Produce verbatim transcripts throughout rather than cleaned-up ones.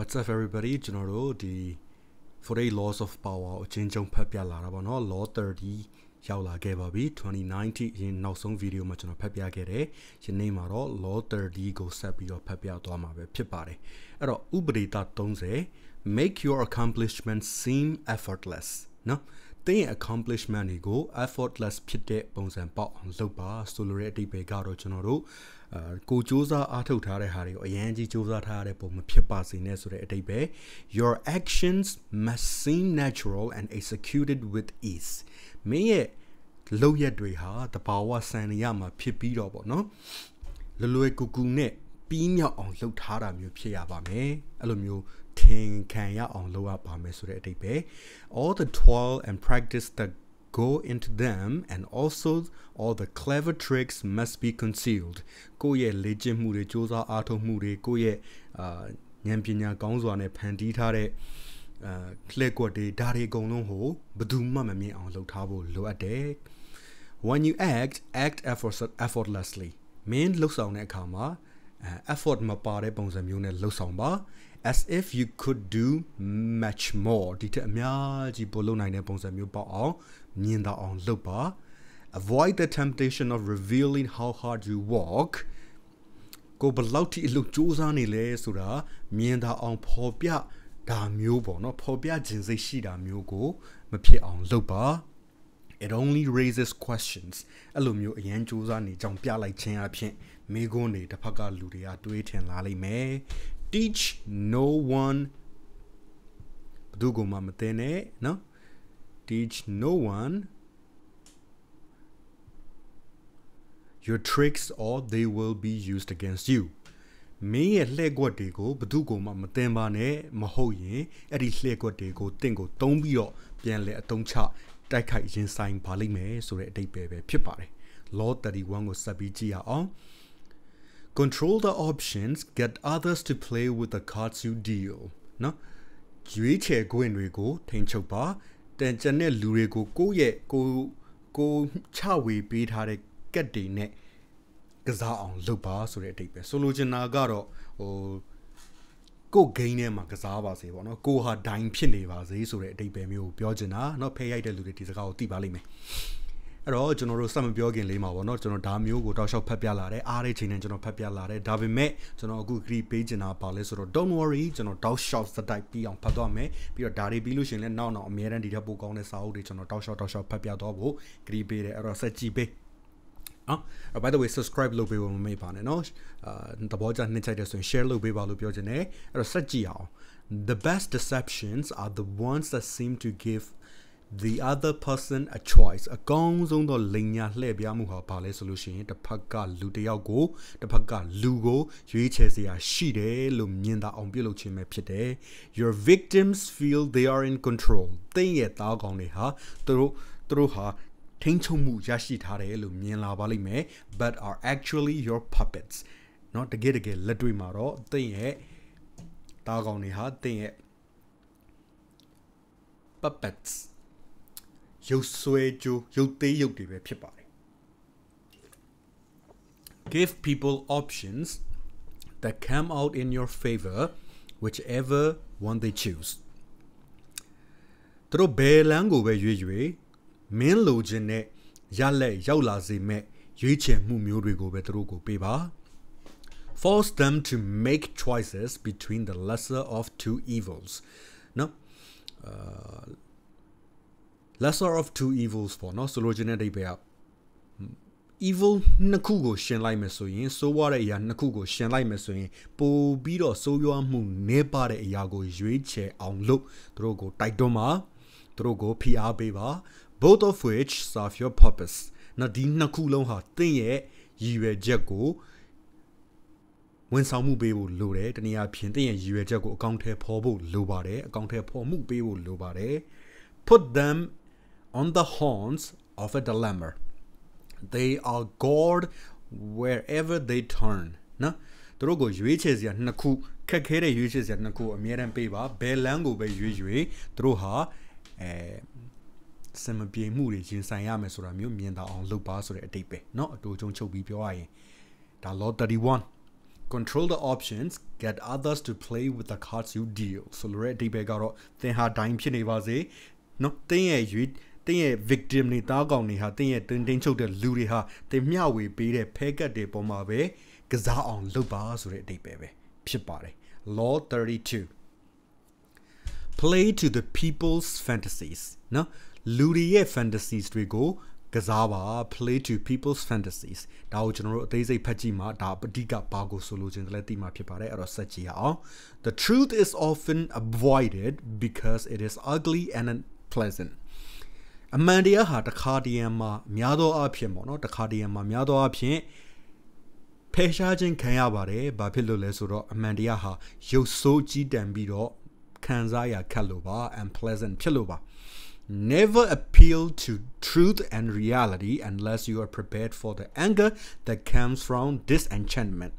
What's up everybody, General the forty-eight Laws of Power Chinjong Papialarabano Law thirty Yaula Gebabi twenty ninety in Nausong video much on Papia Gere, Chinamaro, Law thirty go sapio Papia Doma Pipare. Ero Ubrita Tonze, make your accomplishments seem effortless. No, they accomplishment ego, effortless pite bones and pot on Loba, Solarity Begaro General. Your actions must seem natural and executed with ease. May low yadriha the power sanyama pipirobo no Lulue Kukune Pina on Lutara mu piabame alumu ting kanya on loa pamesure. All the toil and practice that go into them, and also all the clever tricks must be concealed. Go ye legend mure joza ato mure go ye nyampina gongzwa ne panditare clequo de dare gono ho beduma me on lo tabo lo ade. When you act, act effortlessly. Main lo saune kama effort ma pare bonzamune lo saumba. As if you could do much more. Avoid the temptation of revealing how hard you work. It only raises questions. Teach no one no teach no one your tricks, or they will be used against you. Me lego Badugo Mamatembane Mahoye Eddie Lego Dego Tingo Tombio Bianle Atomcha Daikai Jin Sign Palime so that they baby pipare. Lord that he wango sabijia on. Control the options, get others to play with the cards you deal. No, you che go and we go, tencho ba, then channel lurego go ye go go chawi beat hare get the net. Gaza on lupa, so they take a solution agaro or go gain a magazava se one or go her dime pinevas, so they take a meal biogena, not pay idle to the out the balime. All general some Biogan Lima or not, General Damio, go dash out Papialare, Arachin and General Papialare, Davime, General Gugri Page in our palace, or don't worry, General Dow shouts the type P on Padome, be your daddy Bilusion, and now not mere and the double gone as outreach on a Dow shot or shop Papiadobo, Gripe or Sachibe. By the way, subscribe Lobe will make Pananosh, the Bojan Nichidus and share Lobe Balupiogene, or Sachiao. The best deceptions are the ones that seem to give the other person a choice. A gong zone the linya lebia muha pale solution. The paga luteago, the paga lugo, yuichesia shide, luminda ombilochi mepide. Your victims feel they are in control. They yetag only ha, through her, tencho mujashitare, lumina balime, but are actually your puppets. Not the get again, letri maro, they ye tag only ha, they ye puppets. Give people options that come out in your favor, whichever one they choose. Force them to make choices between the lesser of two evils. No. Uh, Lesser of two evils for no solution at the evil Nakugo Shenlai Mesoin, so what a Nakugo Shenlai Mesoin, Po Bido, so you are moon nepare Yago Juiche on Lu, Drogo Taidoma, Drogo Pia Beba, both of which serve your purpose. Nadin Nakulonha Tinye, Yue Jago, when Samu Bebo Lure, the Nia Pintin, Yue Jago, Counter Pobo Lubare, Counter Pomu Bebo Lubare, put them on the horns of a dilemma. They are gored wherever they turn. Na, drogo yuiches ya naku kakere yuiches ya naku amiran peba belango be yuiche droha eh semapie muri jin sayame sura myo mienda on lupa sura atipe. No, do chong chou bi pyo ai. Da law thirty-one. Control the options, get others to play with the cards you deal. So already begaro they had time chinevase, no they you they victim ni dagoni ha they didn't show the luriha, they meawi be a pega de bomave, gaza on lubas ready baby. Pshipare. Law thirty-two. Play to the people's fantasies. No Lurie fantasies we go. Gazawa play to people's fantasies. Dao general there's a pajima da diga bago solution letima pipare or sachiao. The truth is often avoided because it is ugly and unpleasant. Amandia ha the cardiama miado apimono the cardiama miado apie Peshajin Kayabare Bapilo Lesuro Amandia ha yo soji dambido Kanzaya Kaluba and pleasant Piluba. Never appeal to truth and reality unless you are prepared for the anger that comes from disenchantment.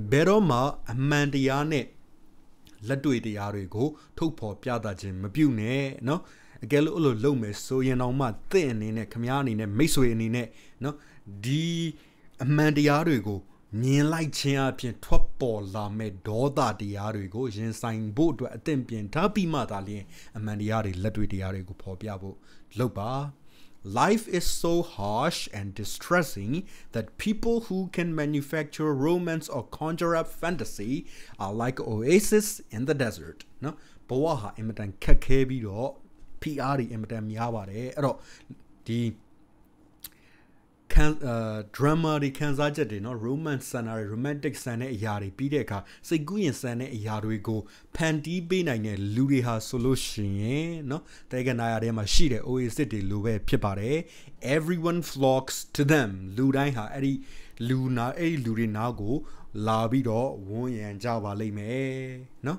Beroma Amandiane Laduidiarego Topo Piada Jim Mabune, no? Agelolo Lomes, so you know my thin in a Kamiani, Meswin in it, no? D Amandiarego, near like Chiapian Twapo la Medoda Diarego, Jen sign boat to Atempian Tapi Matali, Amandiari Laduidiarego Popiabo, Loba. Life is so harsh and distressing that people who can manufacture romance or conjure up fantasy are like oasis in the desert. No, Boaha imitan Kakebiro, Piari imitan Yavare, Ro, the Uh, drama di kanzaje de no romance sanare romantic sane yari pideka seguin sane yari go pandi be naine luri ha solution no teganaya de ma shire always de lube pipare. Everyone flocks to them. Ludai ha eri luna e lurina go labido won yan javale me no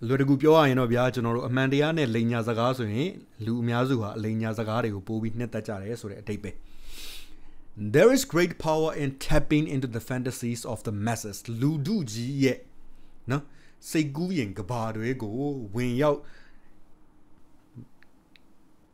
Lurgu Pioa and Obiajan or Amandiane, Lena Zagasu, Lumiazuha, Lena Zagario, Bobi Netachares or Tepe. There is great power in tapping into the fantasies of the masses. Luduji ye. No? Seguyen Gabaduego, when you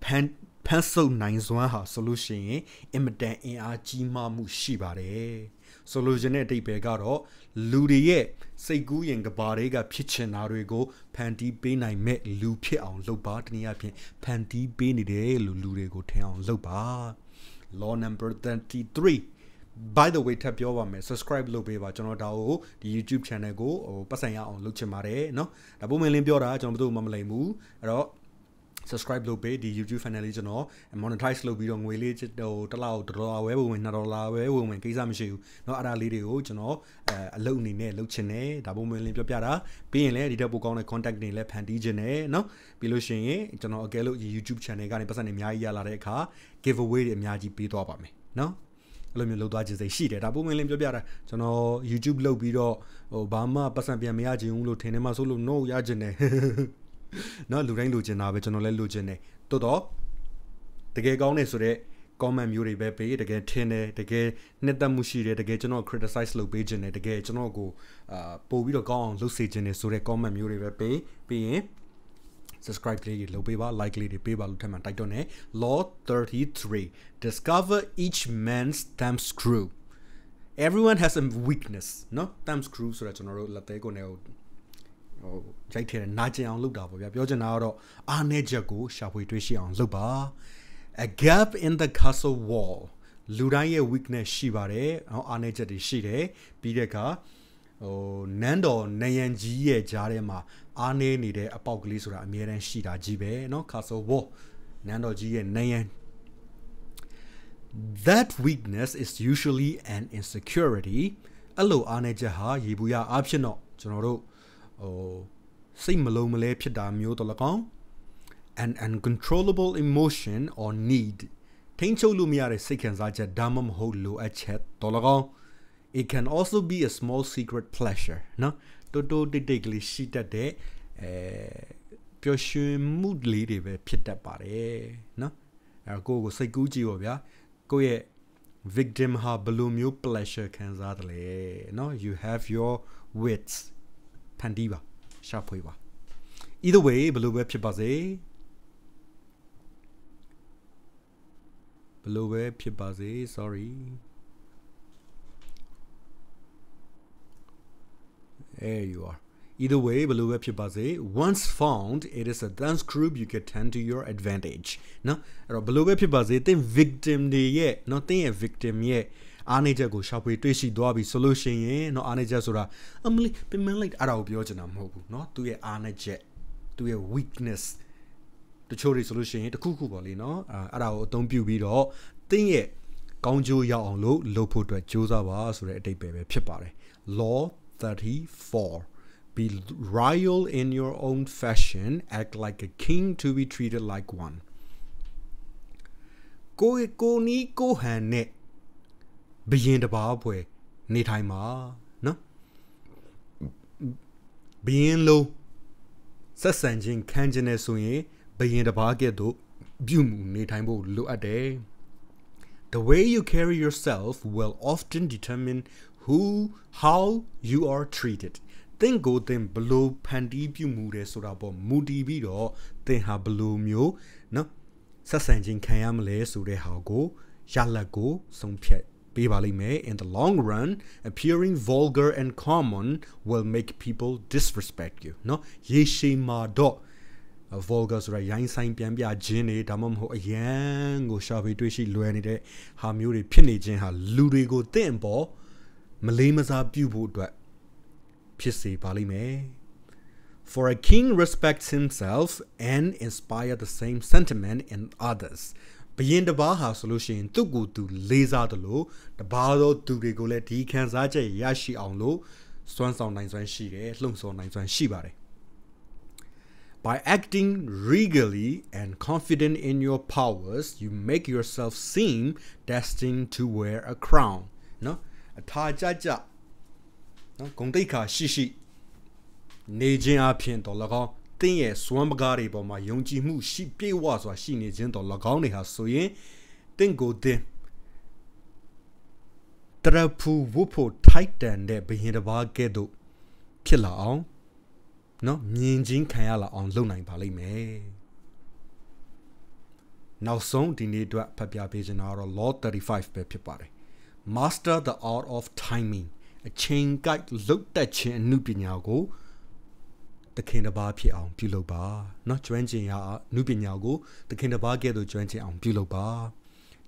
pencil nine Zwaha solution, eh? Imitan Ajima Mushibare. Solution de Pegaro, Ludie, Segu and Gabarega Pitchen Arego, Panti Benai met Lupi on Lobatniapian, Panti Benide Lulurego Town Loba. Law number thirty-three. By the way, tap your me, subscribe Lopeva Jono Dao, the YouTube channel go, or Pasaya on Luchemare, no? Abumelimbora, Jomdo Mamalemu, Ro. Subscribe low pay the YouTube channel channel and monetize low video on Willie to allow to allow everyone not allow everyone case I'm sure not a little channel alone in a look channel double million piara being lady double gonna contact the left hand dj no below shiny it's not okay look YouTube channel got a person in my yellow car giveaway in my gp to about me no let me load I just a sheet at double million better so no YouTube low video Obama person be a miyaji unlo tenema solo no yajane No, Lurang Lujana, which no Lujane. Todo the gay gone so they comment Yuri Bepe, the gay tene, the gay Netta Mushi, the gay general criticize Lubajane, the gay general go, uh, Bovido gone, Lucy Jane, so they comment Yuri Bepe, be subscribe to Lobeba, likely the Beba Luteman Titone. Law thirty-three. Discover each man's thumb screw. Everyone has a weakness, no? Thumb screw, so that's on a road, Latego Neo. Right here, Naja on Luda, Yojanaro, Anejago, Shapuishi on Luba. A gap in the castle wall. Ludaye weakness Shibare, Aneja de Shire, Bideka, Nando, Nayanji, Jarema, Ane Nide, Apoglisra, Miran Shida, Jibe, no castle wall. Nando G and Nayan. That weakness is usually an insecurity. Allo Anejaha, Yibuya, optional, General. Oh, an uncontrollable emotion or need. It can also be a small secret pleasure. No, victim ha balloon pleasure can no, you have your wits. Pandiva, Shapuiva. Either way, below web Pibaze below web Pibaze, sorry. There you are. Either way, below web chipase, once found, it is a dance group you can turn to your advantage. Now, below web chipase, the victim de ye, not the victim ye. Aneja go shop with Tishi Dobi solution ye, no Anejasura. Umly, Pimelik Araubiojanam hobu, not to a aneje, to a weakness. The chori solution, the cuckoo, you know, Arao, don't be weed all. Thing ye, Conjo ya on low, low put to a chosa was or a tape pepare. Law thirty-four. Be royal in your own fashion, act like a king to be treated like one. Koe ko ni ko hane. Begin the babwe. Ni taima. No? Begin lo. Sasanjin kanjane suye. Begin the bage do. Bumu ni taimbo lo ade. The way you carry yourself will often determine who, how you are treated. Then go then below pandibu mure surabo moody bido, then ha below myo, no sasanjin kayamle sure hago, yalago, some pet bibalime. In the long run, appearing vulgar and common will make people disrespect you. No, yeshi mado. A vulgar sura yang sign piambia jine, damam ho yang go shavi twishi luanide, ha mure pinagin ha ludego tempo, malemaza bubu dwa. For a king respects himself and inspires the same sentiment in others. Being the Baha solution to go to Leza the low, the Bado to regulate the Kansaja Yashi on low, Swan Sound Nine Swan Shire, Long Sound Nine Swan Shibare. By acting regally and confident in your powers, you make yourself seem destined to wear a crown. No? A Tajaja. Gondeka Shishi Nejin Apien to Lagan, Tin Swambagari by my Yonji Mu, she pay was what she needs into Lagani has so ye. Then go there. Trapu whoop tighten that behind the bargedo. Killer on no Ninjin Kayala on Luna in Palime. Now, song the need to Papia Pigeon are a lot thirty five pepper. Master the art of timing. A chain guide looked at chin and nupinyago. The kinderbar pia on piloba. Not drenching ya nupinyago. The kinderbar ghetto drenching on piloba.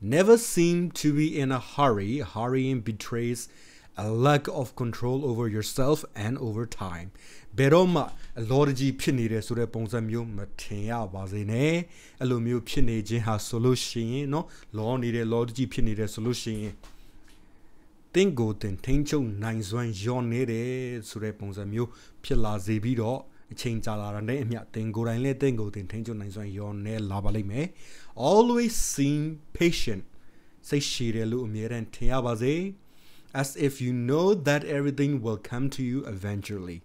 Never seem to be in a hurry. Hurrying betrays a lack of control over yourself and over time. Beroma, a lorgy pinire sureponsamio, matea bazine. Alumio pinage has solution. No, law need a lorgy pinire solution. Then go then tencho nine zwan jonere sure ponsamio pilla zebido change alarane mya then go rain le then go then tencho nine zwan yone labalime. Always seem patient. Say shirelu umiran teabaze, as if you know that everything will come to you eventually.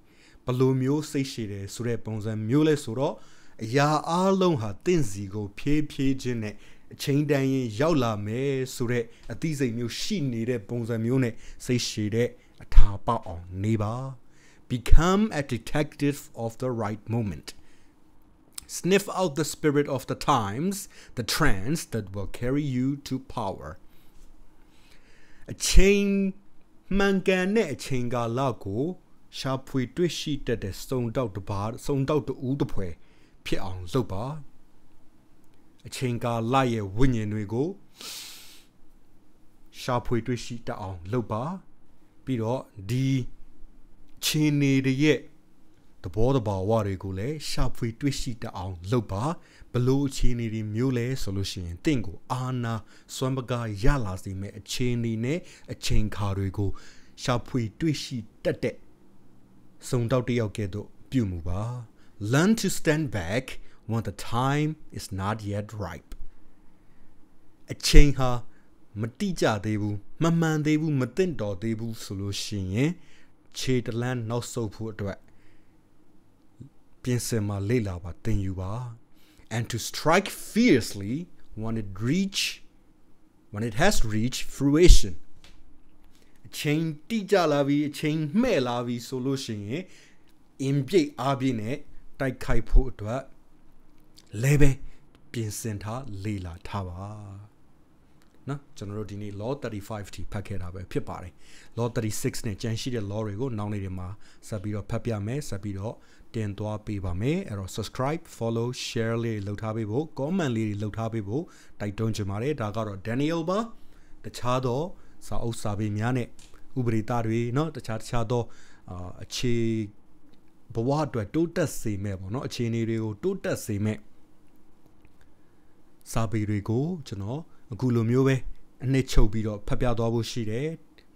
Palomio say shire sure ponsamio le suro ya along ha tenzi go pie pie jene. Chain dying yaula me sure at these new she needed bonsamune say she de a tapa on neighbor. Become a detective of the right moment. Sniff out the spirit of the times, the trends that will carry you to power. A chain mangane chinga lago shapui twishi that is sound out the bar, sound out the udupwe, pion zoba. A chinga laye winyen we go. Sharpway to sheet on loba. Pido di chini de ye. The border bar water gule. Sharpway to sheet on loba. Below chini de mule solution. Tingo. Anna swambaga yalas de me a chini ne. A chain cargo. Sharpway to sheet that de. Sound out the yokedo. Bumuba. Learn to stand back when the time is not yet ripe. A chain ha matija debu, maman debu, matendo debu solution, eh? Che the land not so poor to it. Piense ma lela ba then you are. And to strike fiercely when it reach, when it has reached fruition. A chain tija lavi, a chain me lavi solution, eh? Imbe abine, tai kai poor to it. Lebe, Pinsenta Lila Tava. นะကျွန်တော်တို့ဒီနေ့ law thirty-five ထိဖတ်ခဲ့တာပဲဖြစ်ပါတယ် law thirty-six နဲ့ကျန်ရှိတဲ့ law တွေကိုနောက်နေ့တွေမှာဆက်ပြီးတော့ဖတ်ပြမယ်ဆက်ပြီးတော့တင်သွားပေးပါမယ်အဲ့တော့ subscribe follow share လေးတွေလုပ်ထားပေးဖို့ comment လေးတွေလုပ်ထားပေးဖို့တိုက်တွန်းချင်ပါတယ်ဒါကတော့ Daniel ပါတခြားသောစာအုပ်စာပေများနဲ့ဥပဒေသားတွေเนาะတခြားတခြားသောအခြေဘဝအတွက်တိုးတက်စေမဲ့ပေါ့เนาะအခြေအနေတွေကိုတိုးတက်စေမဲ့စာပေတွေကိုကျွန်တော်အခုလိုမျိုးပဲအနှစ်ချုပ်ပြီးတော့ဖတ်ပြသွားဖို့ရှိတယ်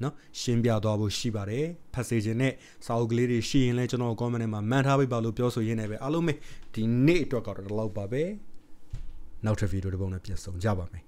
နော်ရှင်းပြသွားဖို့ရှိပါတယ်ဖတ်စေခြင်းနဲ့စာအုပ်ကလေးတွေရှိရင်လည်းကျွန်တော် comment ထဲမှာမှန်ထားပေးပါလို့ပြောဆိုရင်းနဲ့ပဲအားလုံးပဲဒီနေ့အတွက်ကတော့ဒီလောက်ပါပဲနောက်ထပ် video တစ်ပုံနဲ့ပြန်ဆုံကြပါမယ်